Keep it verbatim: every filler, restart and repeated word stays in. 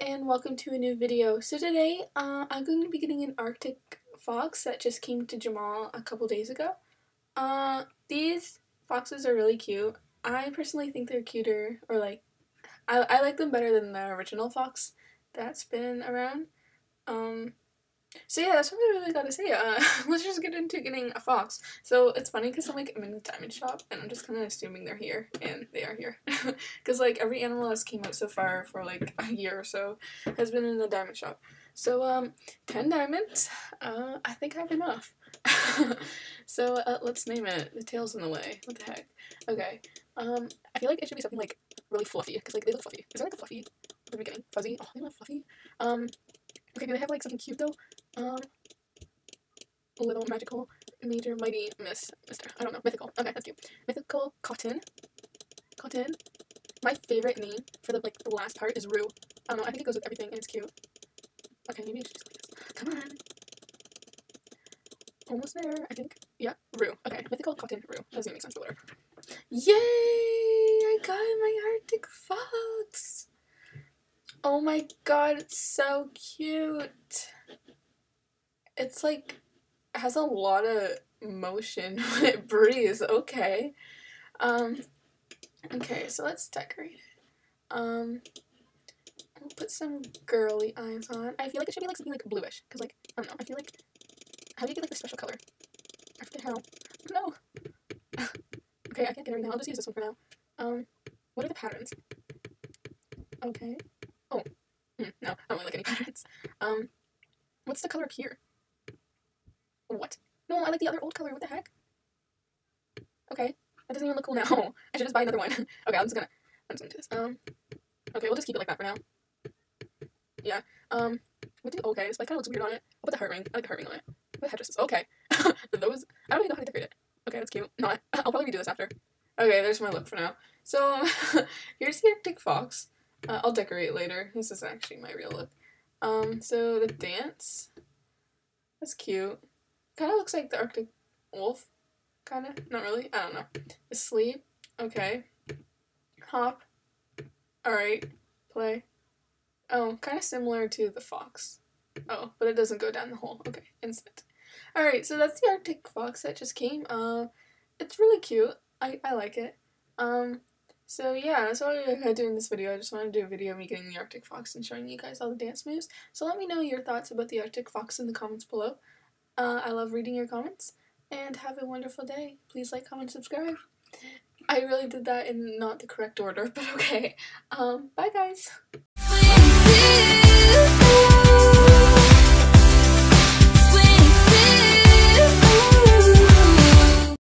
and welcome to a new video. So today uh, I'm going to be getting an Arctic Fox that just came to Jamal a couple days ago. Uh, these foxes are really cute. I personally think they're cuter, or like, I, I like them better than the original fox that's been around. Um, so yeah, that's what I really gotta say. Uh, let's just get into getting a fox. So it's funny because I'm like, I'm in the diamond shop and I'm just kind of assuming they're here, and they are here. Because like every animal that's came out so far for like a year or so has been in the diamond shop. So um, ten diamonds, uh, I think I have enough. So uh, let's name it. The tail's in the way. What the heck? Okay. Um, I feel like it should be something like really fluffy, because like they look fluffy. Is there like a fluffy at the beginning? Fuzzy? Oh, they look fluffy. Um, okay, do they have like something cute though? Um, little magical, major, mighty, miss, mister. I don't know. Mythical. Okay, that's cute. Mythical Cotton. Cotton. My favorite name for the like the last part is Rue. I don't know. I think it goes with everything and it's cute. Okay, maybe I should just like this. Come on. Almost there, I think. Yeah, Rue. Okay, Mythical Cotton Rue. That doesn't make sense for later. Yay! I got my Arctic Fox! Oh my god, it's so cute! It's like, it has a lot of motion when it breathes. Okay. Um, okay, so let's decorate it. Um, I'll put some girly eyes on. I feel like it should be like something like bluish, because like, I don't know, I feel like, how do you get like the special color? I forget how. No. Okay, I can't get it right now. I'll just use this one for now. Um, what are the patterns? Okay. Oh, mm, no, I don't really like any patterns. Um, what's the color here? What? No, I like the other old color. What the heck? Okay, that doesn't even look cool now. I should just buy another one. Okay, I'm just gonna, I'm just gonna do this. Um, okay, we'll just keep it like that for now. Yeah. Um, what do? Okay, this like kind of looks weird on it. I'll put the heart ring. I like the heart ring on it. The headdresses. Okay. Those. I don't even know how to decorate it. Okay, that's cute. Not. I'll probably do this after. Okay, there's my look for now. So, um, here's the Arctic Fox. Uh, I'll decorate later. This is actually my real look. Um, so the dance. That's cute. Kind of looks like the Arctic wolf. Kind of. Not really. I don't know. The sleep. Okay. Hop. Alright. Play. Oh, kind of similar to the fox. Oh, but it doesn't go down the hole. Okay, instant. Alright, so that's the Arctic Fox that just came. Uh, it's really cute. I, I like it. Um, so yeah, that's all I had to do in this video. I just wanted to do a video of me getting the Arctic Fox and showing you guys all the dance moves. So let me know your thoughts about the Arctic Fox in the comments below. Uh, I love reading your comments. And have a wonderful day. Please like, comment, subscribe. I really did that in not the correct order, but okay. Um, bye guys!